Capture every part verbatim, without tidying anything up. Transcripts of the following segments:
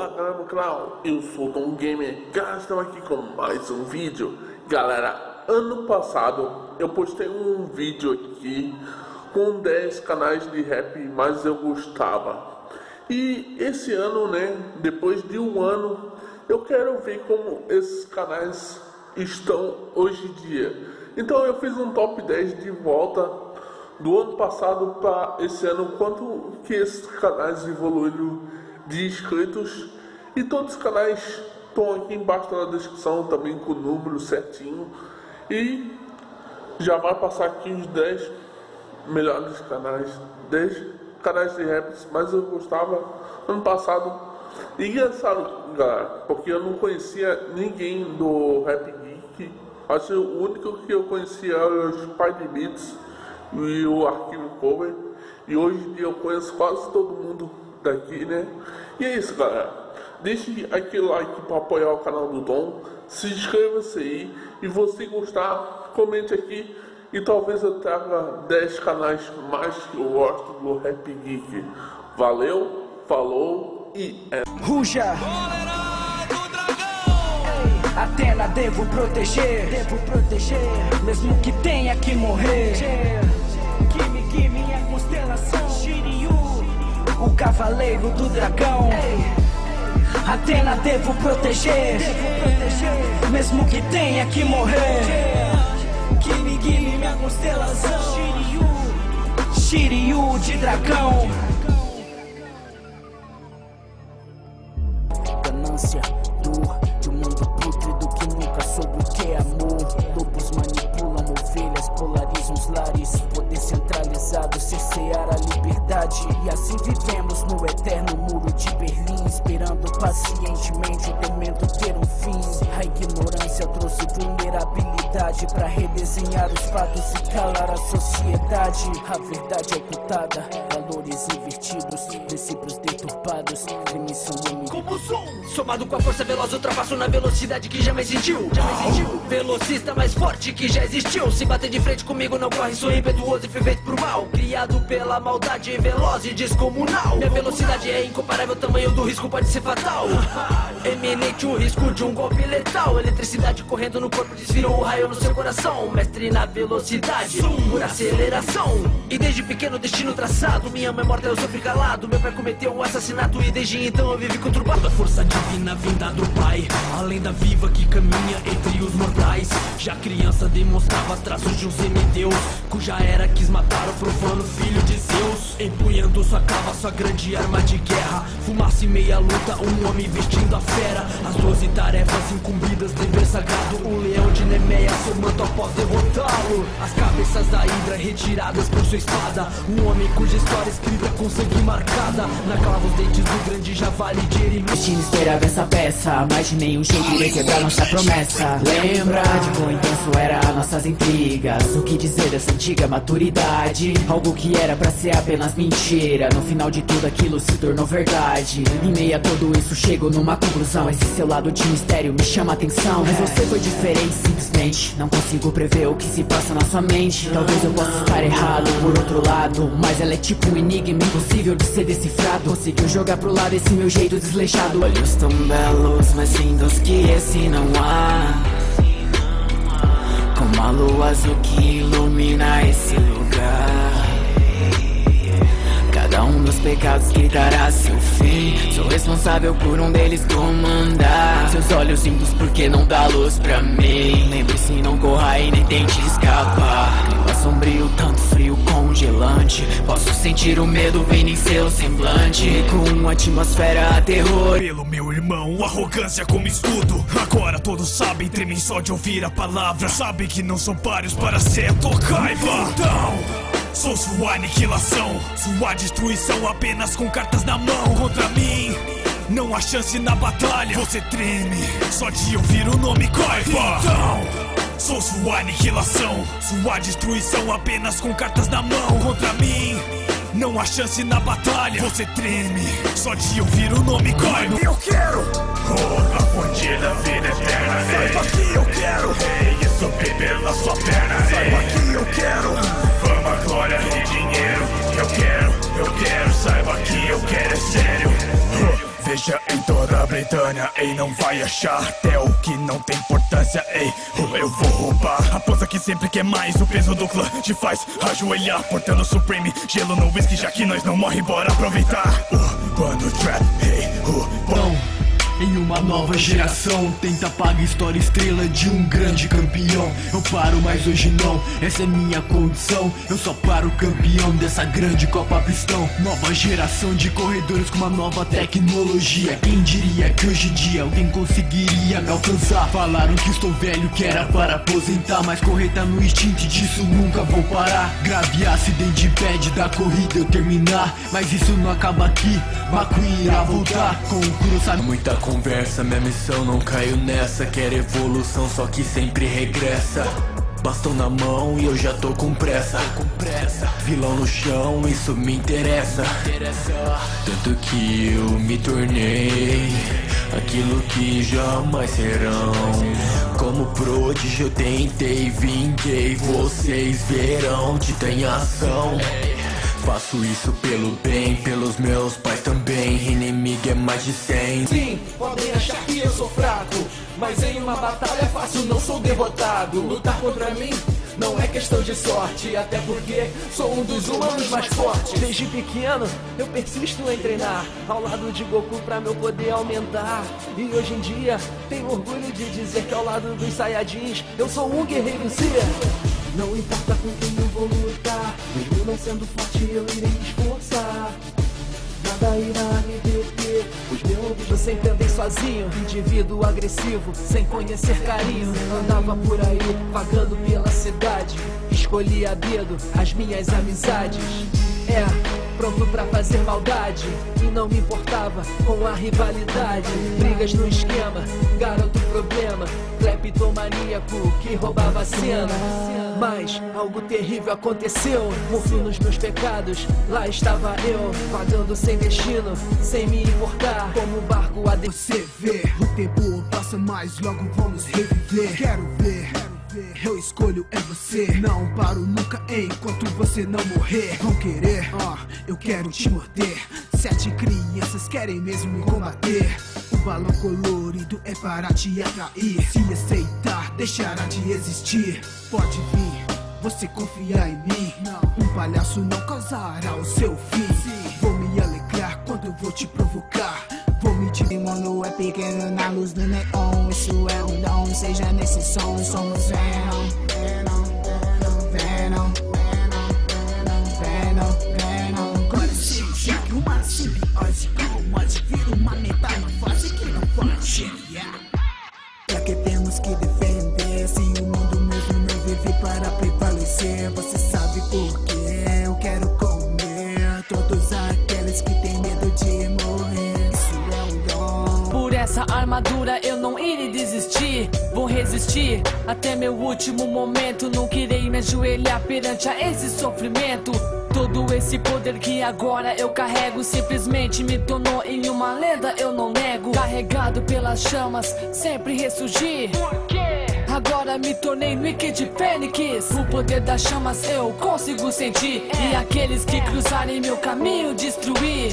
Olá galera do canal, eu sou o Tom Gamer Galera, estou aqui com mais um vídeo. Galera, ano passado eu postei um vídeo aqui com dez canais de rap mais eu gostava. E esse ano, né, depois de um ano, eu quero ver como esses canais estão hoje em dia. Então eu fiz um top dez de volta do ano passado para esse ano, quanto que esses canais evoluíram de inscritos, e todos os canais estão aqui embaixo na descrição também com o número certinho, e já vai passar aqui os dez melhores canais, dez canais de raps, mas eu gostava ano passado. E engraçado, galera, porque eu não conhecia ninguém do Rap Geek, acho que o único que eu conhecia era o Spider Beats e o Arquivo Cover, e hoje em dia eu conheço quase todo mundo daqui, né? E é isso, galera, deixe aquele like para apoiar o canal do Tom, se inscreva-se aí, e você gostar, comente aqui, e talvez eu traga dez canais mais que eu gosto do Rap Geek. Valeu, falou e é... Ruja! A terra devo proteger, devo proteger, mesmo que tenha que morrer. Kimi, Kimi é constelação, Shiryu, o cavaleiro do dragão. A terra devo proteger, devo proteger, mesmo que tenha que morrer. Kimi, Kimi é constelação, Shiryu, Shiryu de dragão. Ganância do cercear a liberdade, e assim vivemos no eterno muro de Berlim, esperando pacientemente o tormento ter um fim. A ignorância trouxe vulnerabilidade para redesenhar os fatos e calar a sociedade. A verdade é ocultada, valores invertidos, princípios deturpados, crimes são limites. Como som, somado com a força veloz, ultrapasso na velocidade que jamais existiu, jamais existiu. Velocista mais forte que já existiu, se bater de frente comigo não corre, sou impetuoso e fui feito pro mal, criado pela maldade, veloz e descomunal. Minha velocidade é incomparável, o tamanho do risco pode ser fatal. Eminente o risco de um golpe letal, eletricidade correndo no corpo, desviou um raio no seu coração. Mestre na velocidade, por aceleração, e desde pequeno destino traçado. Minha mãe morta eu sofri calado, meu pai cometeu um assassinato, e desde então eu vivi conturbado. A força divina vinda do Pai, a lenda viva que caminha entre os mortais. Já criança demonstrava traços de um semideus, cuja era quis matar o profano filho de Zeus. Empunhando sua cava, sua grande arma de guerra, fumaça e meia luta, um homem vestindo a fera. As doze tarefas incumbidas, dever sagrado, o leão de Nemeia somando após derrotá-lo. As cabeças da hidra retiradas por sua espada, um homem cuja história escrita com sangue marcada, na clava os dentes do grande javali de Eremias. Destino esperava essa peça, mas de nenhum jeito irei quebrar nossa promessa. Lembra de quão intenso eram nossas intrigas, o que dizer dessa antiga maturidade? Algo que era pra ser apenas mentira, no final de tudo aquilo se tornou verdade. Em meio a tudo isso chego numa conclusão, esse seu lado de mistério me chama a atenção. Mas você foi diferente simplesmente, não consigo prever o que se passa na sua mente. Talvez eu possa estar errado por outro lado, mas ela é tipo um enigma impossível de ser decifrado. Conseguiu jogar pro lado esse meu jeito desleixado. Olhos tão belos, mais lindos que esse não há, como a lua azul que ilumina esse lugar. Cada um dos pecados gritará seu fim, sou responsável por um deles comandar. Seus olhos lindos, porque não dá luz pra mim? Lembre-se, não corra e nem tente escapar. Clima sombrio, tanto frio congelante, posso sentir o medo vindo em seu semblante, com uma atmosfera a terror. Pelo meu irmão, arrogância como escudo, agora todos sabem, tremem só de ouvir a palavra, sabem que não são páreos para ser tocaiva. Então sou sua aniquilação, sua destruição apenas com cartas na mão. Contra mim não há chance na batalha, você treme só de ouvir o nome Kaiba. Então sou sua aniquilação, sua destruição apenas com cartas na mão. Contra mim não há chance na batalha, você treme só de ouvir o nome Kaiba. Eu quero oh, a fonte da vida eterna, rei. Saiba que eu quero, rei, e subir pela sua perna, rei. Saiba que eu quero fama, glória e dinheiro. Eu quero, eu quero, saiba que eu quero, é sério. seja em toda a Britânia, ei, não vai achar até o que não tem importância, ei, eu vou roubar a poça que sempre quer mais, o peso do clã te faz ajoelhar, portando Supreme, gelo no whisky, já que nós não morre, bora aproveitar. Urbano Trap, ei, urbão. Em uma nova geração, tenta apagar a história estrela de um grande campeão. Eu paro, mas hoje não, essa é minha condição. Eu só paro campeão dessa grande Copa Pistão. Nova geração de corredores com uma nova tecnologia. Quem diria que hoje em dia alguém conseguiria me alcançar? Falaram que estou velho, que era para aposentar, mas correr tá no instinto, disso nunca vou parar. Grave acidente impede da corrida eu terminar, mas isso não acaba aqui, McQueen irá voltar. Com o cruzamento, muita coisa conversa, minha missão, não caio nessa. Quero evolução, só que sempre regressa. Bastão na mão e eu já tô com pressa. Vilão no chão, isso me interessa. Tanto que eu me tornei aquilo que jamais serão. Como prodígio eu tentei, vinguei. Vocês verão, titã em ação. Faço isso pelo bem, pelos meus pais também. Inimigo é mais de cem. Sim, podem achar que eu sou fraco, mas em uma batalha fácil não sou derrotado. Lutar contra mim não é questão de sorte, até porque sou um dos humanos mais fortes. Desde pequeno eu persisto em treinar ao lado de Goku pra meu poder aumentar. E hoje em dia tenho orgulho de dizer que ao lado dos Saiyajins eu sou um guerreiro em si. Não importa com quem eu vou lutar, mesmo não sendo forte eu irei me esforçar. Nada irá me deter, os meus ouvidos sempre andei sozinho. Indivíduo agressivo, sem conhecer carinho. Andava por aí, vagando pela cidade. Escolhi a dedo as minhas amizades. É, pronto pra fazer maldade. E não me importava com a rivalidade. Brigas no esquema, garoto problema. Cleptomaníaco que roubava a cena. Mas algo terrível aconteceu, morri nos meus pecados, lá estava eu, vagando sem destino, sem me importar, como um barco a de... Você vê, o tempo passa, mas logo vamos reviver. Quero ver, eu escolho é você. Não paro nunca enquanto você não morrer. Vão querer, ó, eu quero te morder. Sete crianças querem mesmo me combater. O balão colorido é para te atrair. Se aceitar, deixará de existir. Pode vir, você confiar em mim. Um palhaço não causará o seu fim. Vou me alegrar quando eu vou te provocar. Vou me te... O mundo é pequeno na luz do neon. Isso é um dom, seja nesse som. Somos Venom, Venom, Venom, Venom, Venom, Venom. Agora sim, já que uma simbiose pode vir uma metamorfose. Pra que temos que defender se o mundo mesmo não vive para prevalecer? Você sabe por quê? Eu quero comer todos aqueles que têm medo de morrer. Isso é um dom. Por essa armadura eu não irei desistir. Vou resistir até meu último momento. Não irei me ajoelhar perante a esse sofrimento. Todo esse poder que agora eu carrego simplesmente me tornou em uma lenda, eu não nego. Carregado pelas chamas, sempre ressurgir. Por quê? Agora me tornei no Ike de Fênix. O poder das chamas eu consigo sentir. E aqueles que cruzarem meu caminho destruir.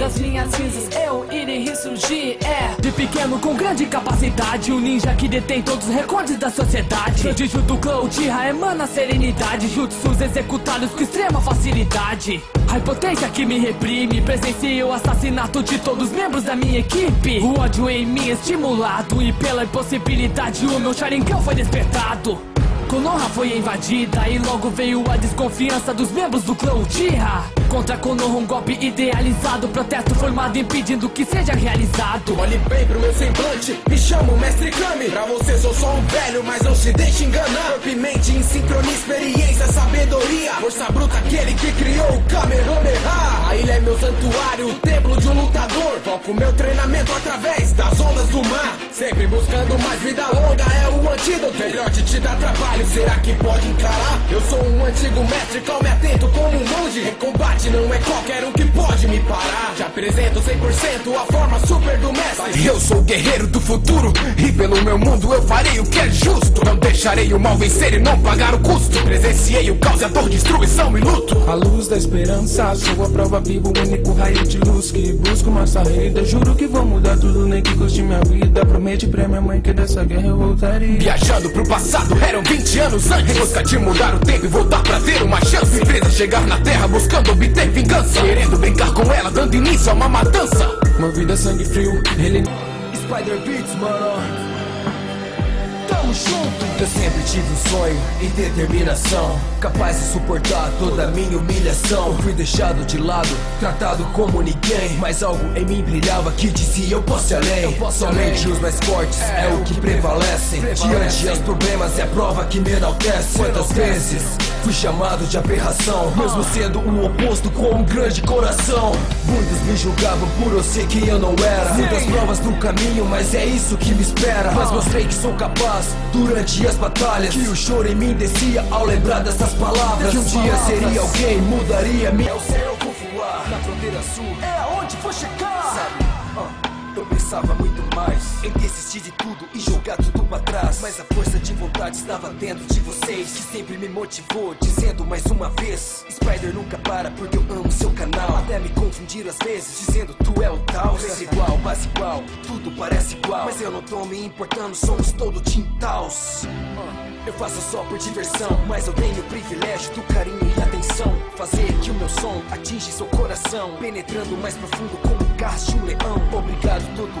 Das minhas cinzas eu irei ressurgir. É, de pequeno com grande capacidade, um ninja que detém todos os recordes da sociedade. Prodígio do clã Uchiha emana serenidade. Jutsus executados com extrema facilidade. A impotência que me reprime, presencio o assassinato de todos os membros da minha equipe. O ódio em mim estimulado, e pela impossibilidade o meu Sharingan foi despertado. Konoha foi invadida e logo veio a desconfiança dos membros do clã Uchiha. Contra Konoha um golpe idealizado, protesto formado impedindo que seja realizado. Olhe bem pro meu semblante, me chamo Mestre Kami. Pra você sou só um velho, mas não se deixe enganar. Corpo e mente em sincronia, experiência, sabedoria. Força bruta, aquele que criou o Kamehameha. A ilha é meu santuário, o templo de um lutador. Foco meu treinamento através das ondas do mar. Sempre buscando mais vida longa, é o antídoto. Melhor de te dar trabalho, será que pode encarar? Eu sou um antigo mestre, calme e atento como um monge. Em combate arte não é qualquer um que pode me parar. Te apresento cem por cento a forma super do mestre. Eu sou o guerreiro do futuro e pelo meu mundo eu farei o que é justo. Não deixarei o mal vencer e não pagar o custo. Presenciei o caos e a dor, destruição e luto. A luz da esperança, sua prova viva, o único raio de luz que busco uma saída. Juro que vou mudar tudo, nem que custe minha vida. Prometi pra minha mãe que dessa guerra eu voltaria. Viajando pro passado, eram vinte anos antes. Em busca de mudar o tempo e voltar pra ter uma chance. Presa chegar na terra buscando obter vingança, querendo brincar com ela, dando início a uma matança. Uma vida sangue frio, ele... Spider Beats, mano. Tamo junto. Eu sempre tive um sonho e determinação, capaz de suportar toda a minha humilhação. Eu fui deixado de lado, tratado como ninguém, mas algo em mim brilhava que dizia eu posso ir além. Eu posso somente além. Os mais fortes é, é o que prevalecem, prevalecem. Diante dos problemas é a prova que me enaltece. Quantas vezes fui chamado de aberração, mesmo sendo o oposto com um grande coração. Muitos me julgavam por eu ser quem eu não era. Muitas provas no caminho, mas é isso que me espera. Mas mostrei que sou capaz durante as batalhas, que o choro em mim descia ao lembrar dessas palavras. Que um dia seria alguém, mudaria minha... É o céu eu vou voar, na fronteira sul é aonde vou chegar. Sabe, oh, eu pensava muito mais em desistir de tudo e jogar tudo pra trás, mas a força de vontade estava dentro de vocês, que sempre me motivou, dizendo mais uma vez: Spider nunca para, porque eu amo seu canal. Até me confundir às vezes, dizendo tu é o tal. Desigual, mas igual, tudo parece igual, mas eu não tô me importando, somos todo tintaus. Eu faço só por diversão, mas eu tenho o privilégio do carinho e atenção. Fazer que o meu som atinge seu coração, penetrando mais profundo como o garro de um leão. Obrigado todo